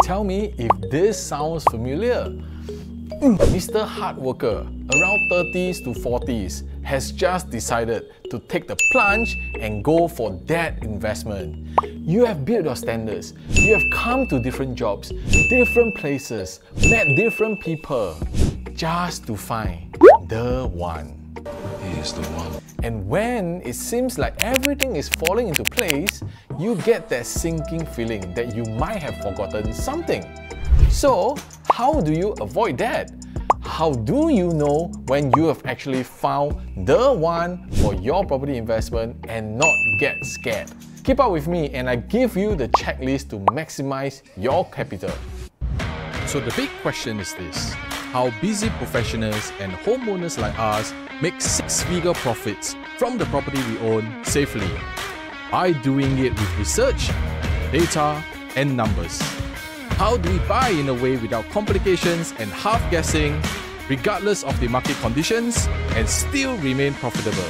Tell me if this sounds familiar. Mr. Hard Worker, around 30s to 40s, has just decided to take the plunge and go for that investment. You have built your standards, you have come to different jobs, different places, met different people, just to find the one. He is the one. And when it seems like everything is falling into place, you get that sinking feeling that you might have forgotten something. So, how do you avoid that? How do you know when you have actually found the one for your property investment and not get scared? Keep up with me and I give you the checklist to maximize your capital. So the big question is this: how busy professionals and homeowners like us make six-figure profits from the property we own safely? By doing it with research, data and numbers. How do we buy in a way without complications and half-guessing, regardless of the market conditions, and still remain profitable?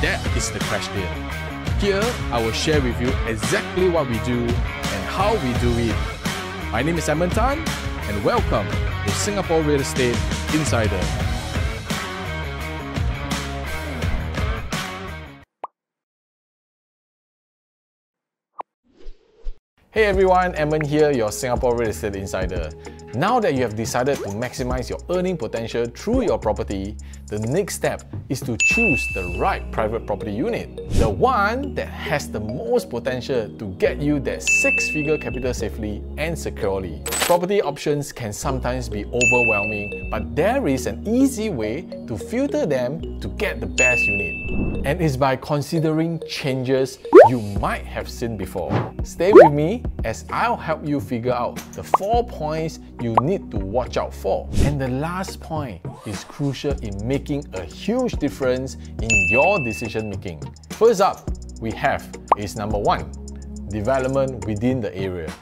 That is the question. Here, I will share with you exactly what we do and how we do it. My name is Edmund Tan, and welcome to Singapore Real Estate Insider. Hey everyone, Edmund here, your Singapore Real Estate Insider. Now that you have decided to maximize your earning potential through your property, the next step is to choose the right private property unit. The one that has the most potential to get you that six-figure capital safely and securely. Property options can sometimes be overwhelming, but there is an easy way to filter them to get the best unit. And it's by considering changes you might have seen before. Stay with me as I'll help you figure out the 4 points you need to watch out for. And the last point is crucial in making a huge difference in your decision making. First up we have is number one, development within the area.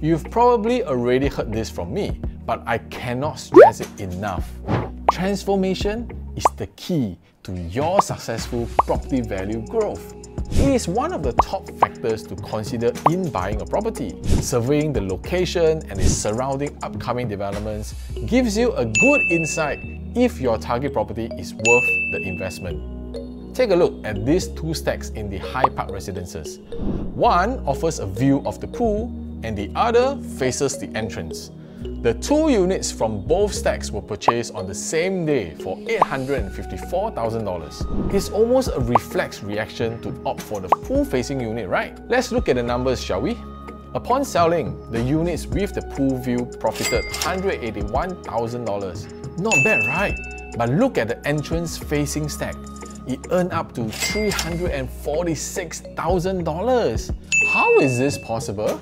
You've probably already heard this from me, but I cannot stress it enough. Transformation is the key to your successful property value growth. It is one of the top factors to consider in buying a property. Surveying the location and its surrounding upcoming developments gives you a good insight if your target property is worth the investment. Take a look at these two stacks in the High Park Residences. One offers a view of the pool and the other faces the entrance. The 2 units from both stacks were purchased on the same day for $854,000. It's almost a reflex reaction to opt for the pool-facing unit, right? Let's look at the numbers, shall we? Upon selling, the units with the pool view profited $181,000. Not bad, right? But look at the entrance-facing stack. It earned up to $346,000. How is this possible?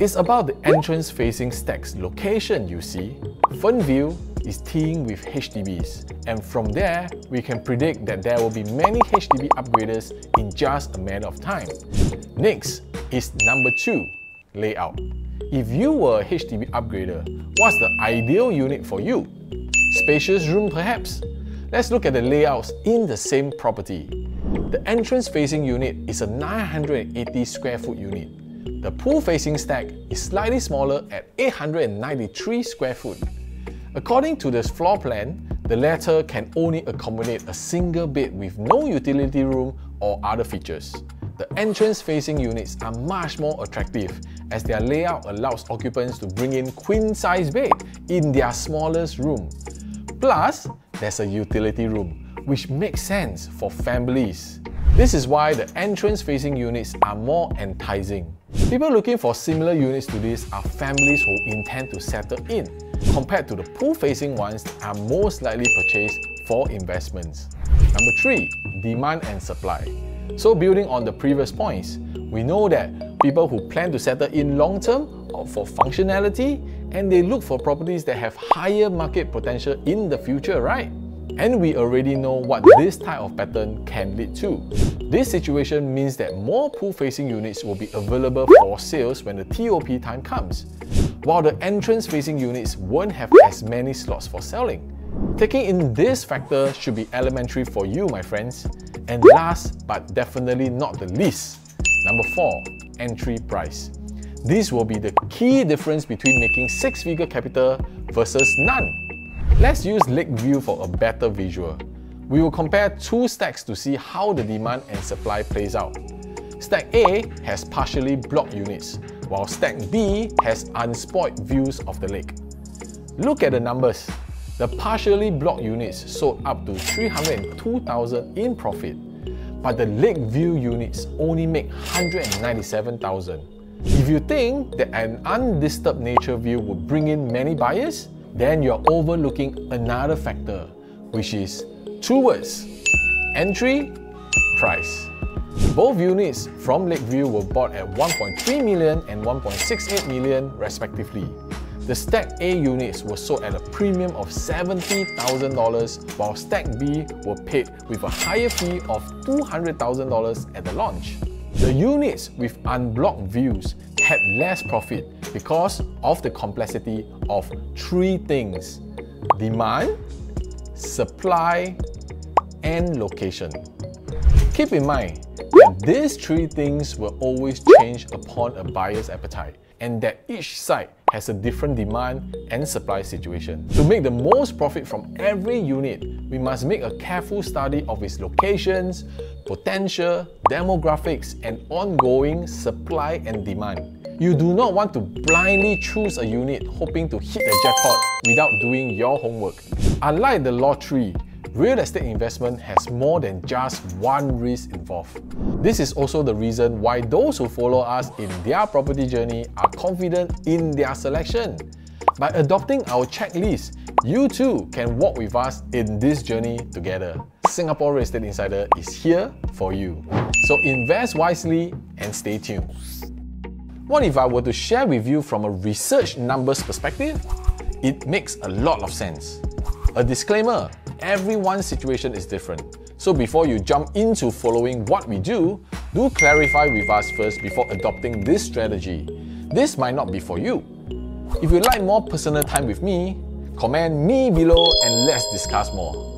It's about the entrance-facing stack's location, you see. Fernvale is teeing with HDBs, and from there, we can predict that there will be many HDB upgraders in just a matter of time. Next is number 2, layout. If you were a HDB upgrader, what's the ideal unit for you? Spacious room perhaps? Let's look at the layouts in the same property. The entrance-facing unit is a 980 square foot unit. The pool-facing stack is slightly smaller at 893 square foot. According to this floor plan, the latter can only accommodate a single bed with no utility room or other features. The entrance-facing units are much more attractive as their layout allows occupants to bring in queen-size bed in their smallest room. Plus, there's a utility room, which makes sense for families. This is why the entrance-facing units are more enticing. People looking for similar units to this are families who intend to settle in, compared to the pool-facing ones that are most likely purchased for investments. Number 3, demand and supply. So building on the previous points, we know that people who plan to settle in long-term opt for functionality and they look for properties that have higher market potential in the future, right? And we already know what this type of pattern can lead to. This situation means that more pool-facing units will be available for sales when the TOP time comes, while the entrance-facing units won't have as many slots for selling. Taking in this factor should be elementary for you, my friends. And last but definitely not the least, number 4, entry price. This will be the key difference between making six-figure capital versus none. Let's use Lakeview for a better visual. We will compare two stacks to see how the demand and supply plays out. Stack A has partially blocked units, while stack B has unspoiled views of the lake. Look at the numbers. The partially blocked units sold up to $302,000 in profit, but the Lakeview units only make $197,000. If you think that an undisturbed nature view would bring in many buyers, then you're overlooking another factor, which is two words: entry price. Both units from Lakeview were bought at $1.3 million and $1.68 million respectively. The Stack A units were sold at a premium of $70,000, while Stack B were paid with a higher fee of $200,000 at the launch. The units with unblocked views had less profit because of the complexity of three things: demand, supply, and location. Keep in mind that these three things will always change upon a buyer's appetite, and that each site has a different demand and supply situation. To make the most profit from every unit, we must make a careful study of its locations, potential, demographics, and ongoing supply and demand. You do not want to blindly choose a unit hoping to hit the jackpot without doing your homework. Unlike the lottery, real estate investment has more than just one risk involved. This is also the reason why those who follow us in their property journey are confident in their selection. By adopting our checklist, you too can walk with us in this journey together. Singapore Real Estate Insider is here for you. So invest wisely and stay tuned. What if I were to share with you from a research numbers perspective? It makes a lot of sense. A disclaimer: everyone's situation is different, so before you jump into following what we do clarify with us first before adopting this strategy. This might not be for you. If you'd like more personal time with me, comment me below and let's discuss more.